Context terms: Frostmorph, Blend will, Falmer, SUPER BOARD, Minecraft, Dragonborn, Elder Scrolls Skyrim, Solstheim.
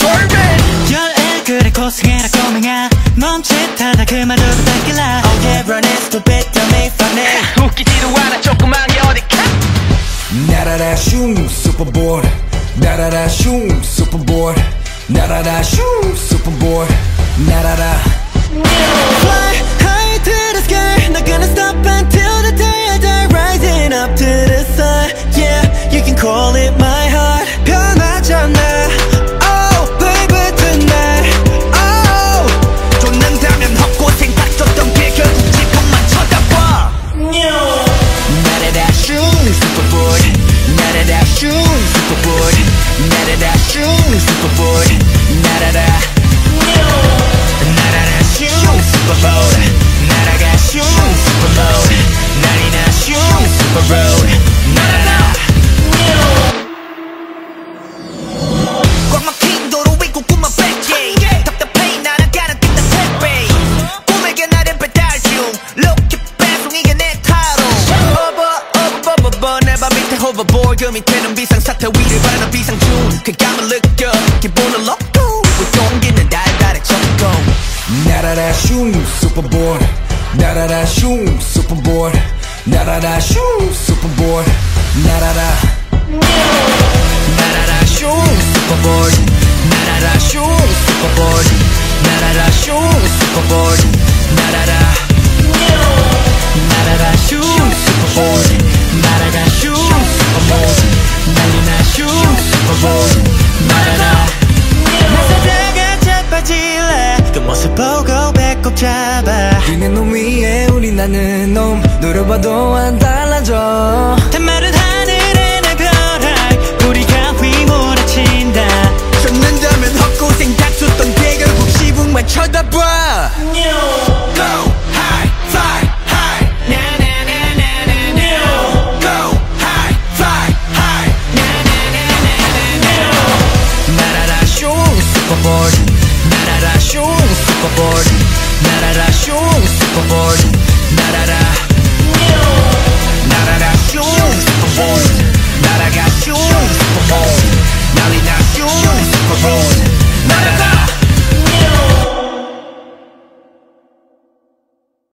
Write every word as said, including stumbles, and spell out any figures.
absorbent. Your angle 고생해라 고민아 멈칫하다 그만으로 닦일라. Okay, run it, stupid, tell me funny. 웃기지도 않아 조그만 게 어디가. 나라라 슝 super board. 나라라 슝 super board. 나라라 슝 super board. 나라라. Fly high to the sky. Not gonna stop until the day I die. Rising up to the sun. Yeah, you can call it my heart. 변하잖아. Overboard, 그 밑에는 비상사태 위를 바라는 비상중 그 감을 느껴 기분을 얻고 우동기는 달달해 적고 나라라 슝 superboard 나라라 슝 superboard 나라라 슝 superboard 나라라 나라라 슝 superboard 나라라 슝 superboard 나라라 슝 superboard 나라라 나라라 슝 superboard 나라라 슝 니네 놈 위에 우리 나는 놈 노려봐도 안 달라져 단마른 하늘에 나가라 우리가 휘몰아친다 쫓는다면 헛고생 닥쳤던 게 결국 시국만 쳐다봐 Go high fly high 나나나나나 Go high fly high 나나나나나 나라라 슝 superboard 나라라 슝 superboard 나라라 슝 superboard